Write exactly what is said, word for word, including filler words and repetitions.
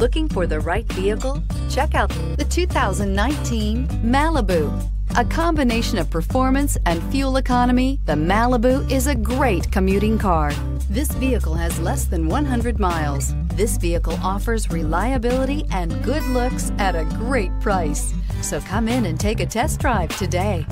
Looking for the right vehicle? Check out the two thousand nineteen Malibu. A combination of performance and fuel economy, the Malibu is a great commuting car. This vehicle has less than one hundred miles. This vehicle offers reliability and good looks at a great price. So come in and take a test drive today.